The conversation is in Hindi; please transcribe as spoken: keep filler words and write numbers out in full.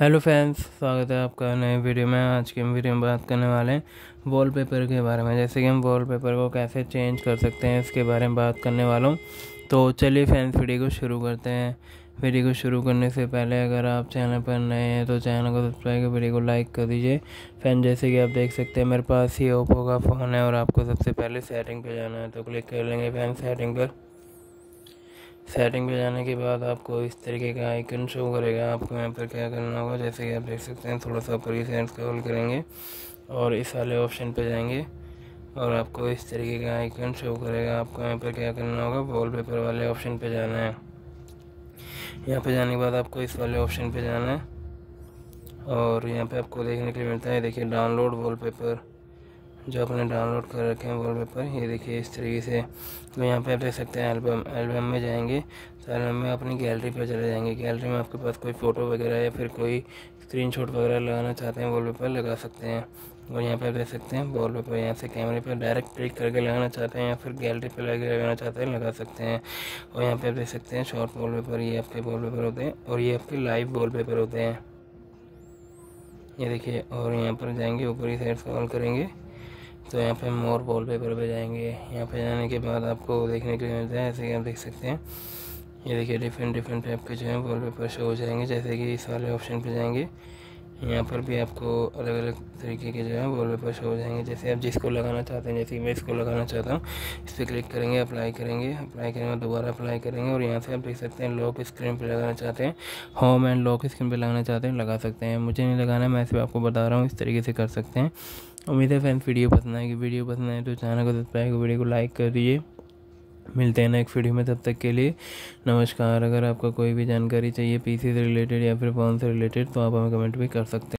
हेलो फ्रेंड्स, स्वागत है आपका नए वीडियो में। आज के वीडियो में बात करने वाले हैं वॉलपेपर के बारे में, जैसे कि हम वॉलपेपर को कैसे चेंज कर सकते हैं इसके बारे में बात करने वाला हूँ। तो चलिए फ्रेंड्स, वीडियो को शुरू करते हैं। वीडियो को शुरू करने से पहले अगर आप चैनल पर नए हैं तो चैनल को सब्सक्राइब कर वीडियो को लाइक कर दीजिए। फ्रेंड, जैसे कि आप देख सकते हैं मेरे पास ही ओप्पो का फ़ोन है और आपको सबसे पहले सेटिंग पर जाना है, तो क्लिक कर लेंगे फ्रेंड सेटिंग पर। सेटिंग पे जाने के बाद आपको इस तरीके का आइकन शो करेगा। आपको यहाँ पर क्या करना होगा, जैसे कि आप देख सकते हैं, थोड़ा सा ऊपर की साइड स्क्रॉल करेंगे और इस वाले ऑप्शन पे जाएंगे और आपको इस तरीके का आइकन शो करेगा। आपको यहाँ पर क्या करना होगा, वॉलपेपर वाले ऑप्शन पे जाना है। यहाँ पे जाने के बाद आपको इस वाले ऑप्शन पर जाना है और यहाँ पर आपको देखने के लिए मिलता है, देखिए डाउनलोड वॉलपेपर, जो आपने डाउनलोड कर रखे हैं वॉलपेपर, ये देखिए इस तरीके से। तो यहाँ पे आप देख सकते हैं एल्बम, एल्बम में जाएंगे तो एल्बम में अपनी गैलरी पर चले जाएंगे। गैलरी में आपके पास कोई फ़ोटो वगैरह या फिर कोई स्क्रीनशॉट वगैरह लगाना चाहते हैं वॉलपेपर लगा सकते हैं। और यहाँ पे आप देख सकते हैं वॉलपेपर, यहाँ से कैमरे पर डायरेक्ट क्लिक करके लगाना चाहते हैं या फिर गैलरी पर लगाना चाहते हैं लगा सकते हैं। और यहाँ पर आप देख सकते हैं शॉर्ट वॉलपेपर, ये आपके वॉलपेपर होते हैं और ये आपके लाइव वॉलपेपर होते हैं, ये देखिए। और यहाँ पर जाएंगे ऊपर की साइड स्क्रॉल करेंगे तो यहाँ पे मोर वॉलपेपर पे जाएंगे। यहाँ पे जाने के बाद आपको देखने के लिए मिलता है, जैसे कि आप देख सकते हैं, ये देखिए डिफरेंट डिफरेंट टाइप के जो है वॉलपेपर शो हो जाएंगे। जैसे कि इस वाले ऑप्शन पे जाएंगे, यहाँ पर भी आपको अलग अलग तरीके के जो है वॉलपेपर शो हो जाएंगे, जैसे आप जिसको लगाना चाहते हैं। जैसे कि मैं इसको लगाना चाहता हूँ, इस पर क्लिक करेंगे, अप्लाई करेंगे, अप्लाई करेंगे, दोबारा अप्लाई करेंगे। और यहाँ से आप देख सकते हैं लॉक स्क्रीन पर लगाना चाहते हैं, होम एंड लॉक स्क्रीन पर लगाना चाहते हैं लगा सकते हैं। मुझे नहीं लगाना, मैं सिर्फ आपको बता रहा हूँ, इस तरीके से कर सकते हैं। उम्मीद है फ्रेंड्स वीडियो पसंद आएगी। वीडियो पसंद आए तो चैनल को सब्सक्राइब, वीडियो को लाइक कर दीजिए। मिलते हैं नेक्स्ट वीडियो में, तब तक के लिए नमस्कार। अगर आपको कोई भी जानकारी चाहिए पीसी से रिलेटेड या फिर फोन से रिलेटेड तो आप हमें कमेंट भी कर सकते हैं।